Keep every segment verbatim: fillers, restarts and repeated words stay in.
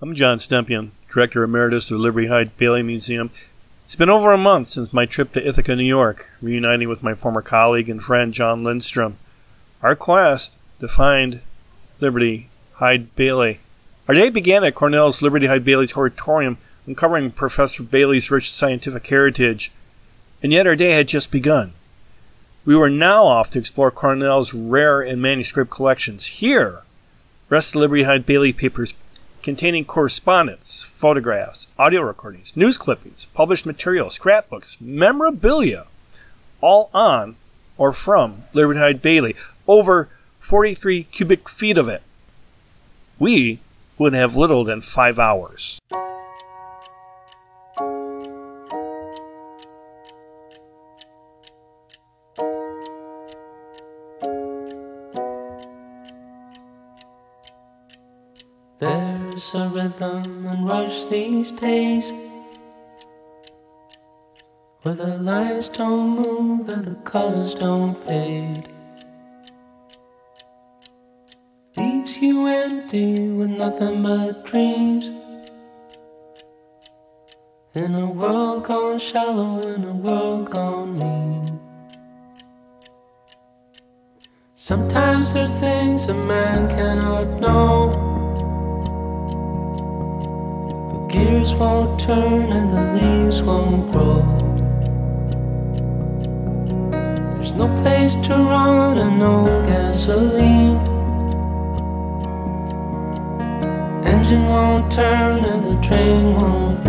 I'm John Stempien, Director Emeritus of the Liberty Hyde Bailey Museum. It's been over a month since my trip to Ithaca, New York, reuniting with my former colleague and friend John Linstrom. Our quest to find Liberty Hyde Bailey. Our day began at Cornell's Liberty Hyde Bailey's Hortorium, uncovering Professor Bailey's rich scientific heritage. And yet our day had just begun. We were now off to explore Cornell's rare and manuscript collections. Here rest the Liberty Hyde Bailey papers containing correspondence, photographs, audio recordings, news clippings, published material, scrapbooks, memorabilia, all on or from Liberty Hyde Bailey, over forty-three cubic feet of it. We would have little than five hours. There's a rhythm and rush these days, where the lines don't move and the colors don't fade. Leaves you empty with nothing but dreams, in a world gone shallow, in a world gone mean. Sometimes there's things a man cannot know. Gears won't turn and the leaves won't grow. There's no place to run and no gasoline. Engine won't turn and the train won't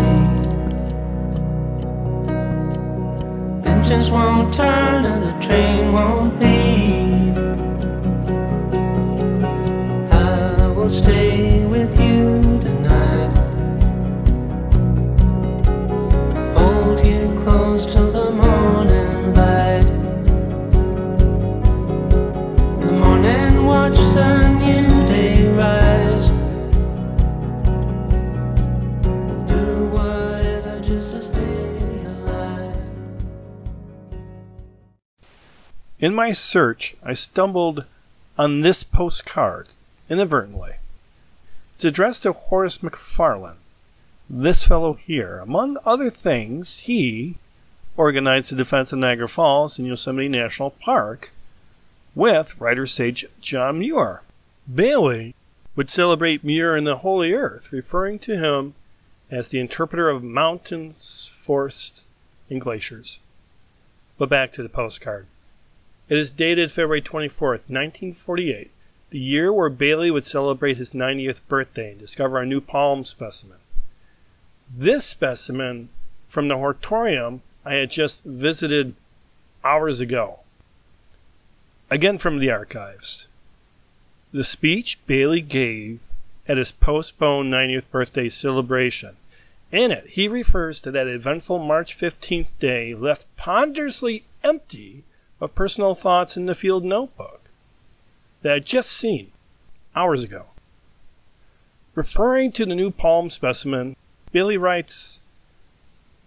leave. Engines won't turn and the train won't leave. I will stay with you tonight, close till the morning light. The morning watch the new day rise. We'll do whatever just to stay alive. In my search, I stumbled on this postcard inadvertently. It's addressed to Horace McFarland. This fellow here. Among other things, he organized the defense of Niagara Falls and Yosemite National Park with writer-sage John Muir. Bailey would celebrate Muir in the Holy Earth, referring to him as the interpreter of mountains, forests, and glaciers. But back to the postcard. It is dated February twenty-fourth, nineteen forty-eight, the year where Bailey would celebrate his ninetieth birthday and discover a new palm specimen. This specimen from the Hortorium I had just visited hours ago. Again from the archives. The speech Bailey gave at his postponed ninetieth birthday celebration. In it, he refers to that eventful March fifteenth day left ponderously empty of personal thoughts in the field notebook that I had just seen hours ago. Referring to the new palm specimen, Bailey writes,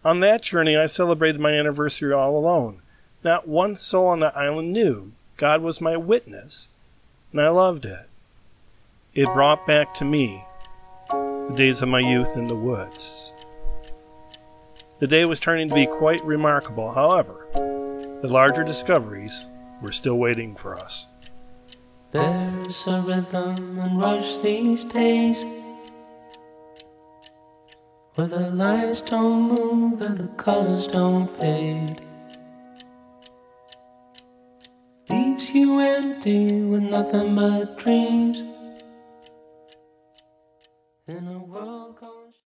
"On that journey I celebrated my anniversary all alone. Not one soul on the island knew. God was my witness, and I loved it. It brought back to me the days of my youth in the woods. The day was turning to be quite remarkable. However, the larger discoveries were still waiting for us." There's a rhythm and rush these days, where the lines don't move and the colors don't fade. Leaves you empty with nothing but dreams, in a world